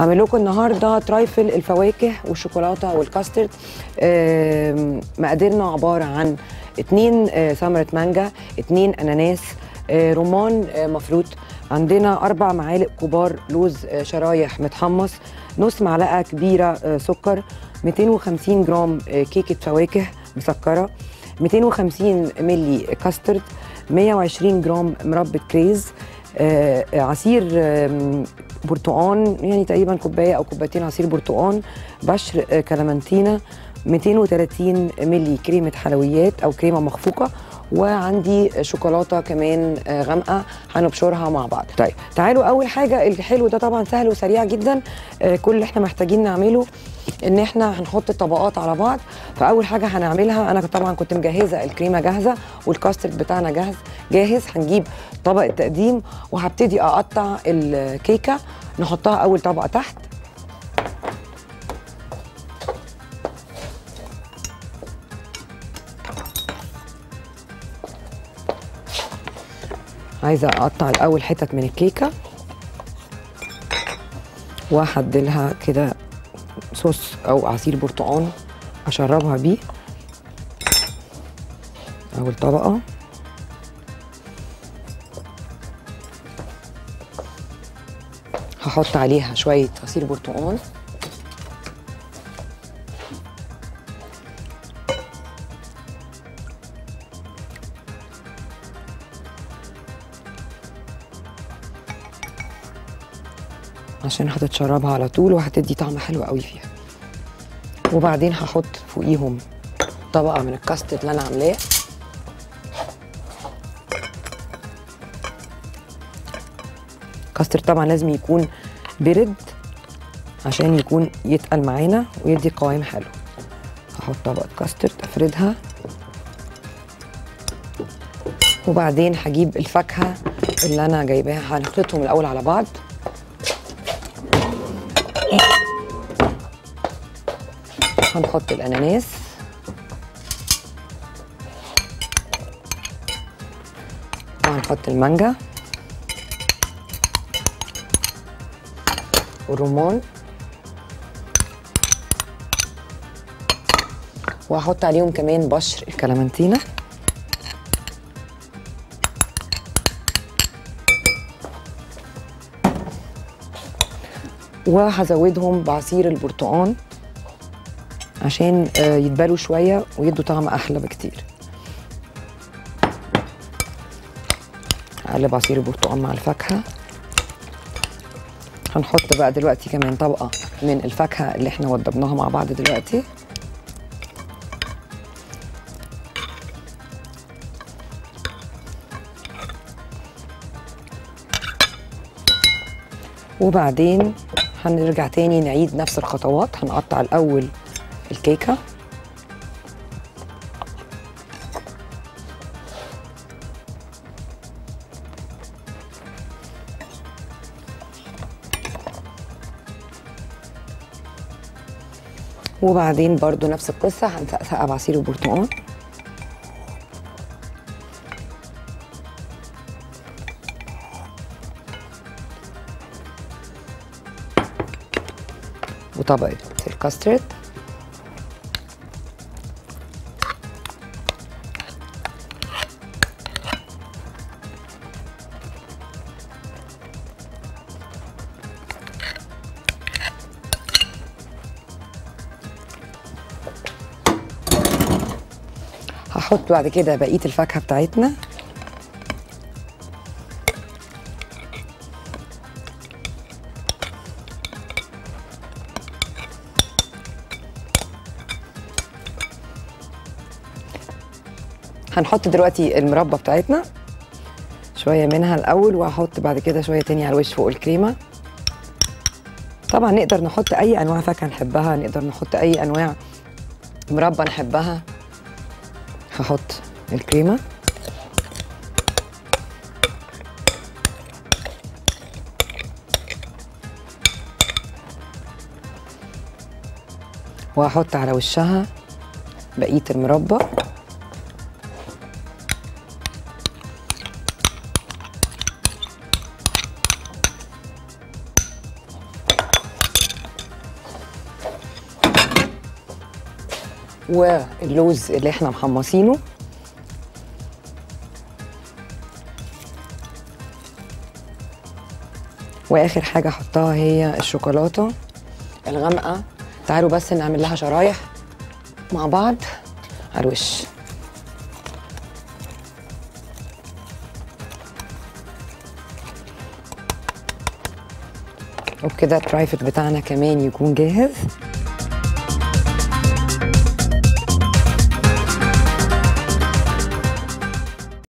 هعمل لكم النهارده ترايفل الفواكه والشوكولاته والكاسترد. مقاديرنا عباره عن 2 ثمره مانجا، 2 اناناس، رمان مفروط، عندنا 4 معالق كبار لوز شرايح متحمص، نص معلقه كبيره سكر، 250 جرام كيكه فواكه مسكره، 250 ملي كاسترد، 120 جرام مربى كريز، عصير برتقان يعني تقريبا كوبايه او كوبايتين عصير برتقان، بشر كلمنتينا، 230 ملي كريمه حلويات او كريمه مخفوقه، وعندي شوكولاته كمان غامقه هنبشرها مع بعض. طيب تعالوا اول حاجه، الحلو ده طبعا سهل وسريع جدا، كل اللي احنا محتاجين نعمله ان احنا هنحط الطبقات على بعض. فاول حاجه هنعملها، انا طبعا كنت مجهزه الكريمه جاهزه والكاسترد بتاعنا جاهز. هنجيب طبق التقديم وهبتدي اقطع الكيكه نحطها اول طبقه تحت، عايزه اقطع الاول حتت من الكيكه واحدلها كده صوص او عصير برتقان اشربها بيه. اول طبقه، هحط عليها شويه عصير برتقان، عشان هتتشربها على طول وهتدي طعم حلو قوي فيها. وبعدين هحط فوقيهم طبقه من الكاسترد اللي انا عاملاه، الكاسترد طبعا لازم يكون برد عشان يكون يتقل معانا ويدي قوام حلو. هحط طبقه كاسترد افردها، وبعدين هجيب الفاكهه اللي انا جايباها هنخلطهم الاول على بعض. هنحط الأناناس، وهنحط المانجا والرمان، وهحط عليهم كمان بشر الكلمنتينا، وهزودهم بعصير البرتقان عشان يتبالوا شويه ويدوا طعم احلى بكتير. هقلب عصير البرتقال مع الفاكهه. هنحط بقى دلوقتي كمان طبقه من الفاكهه اللي احنا وضبناها مع بعض دلوقتي، وبعدين هنرجع تاني نعيد نفس الخطوات. هنقطع الاول الكيكه، وبعدين برضو نفس القصه، هنسقسقها بعصير البرتقال، وطبقه الكاسترد، هحط بعد كده بقية الفاكهة بتاعتنا، هنحط دلوقتي المربى بتاعتنا شوية منها الأول، وهحط بعد كده شوية تاني على الوش فوق الكريمة. طبعا نقدر نحط أي أنواع فاكهة نحبها، نقدر نحط أي أنواع مربى نحبها. هحط الكريمة، وهحط على وشها بقية المربى، واللوز اللي احنا محمصينه. واخر حاجه احطها هي الشوكولاته الغامقه. تعالوا بس نعمل لها شرايح مع بعض على الوش. وبكده الترايفل بتاعنا كمان يكون جاهز.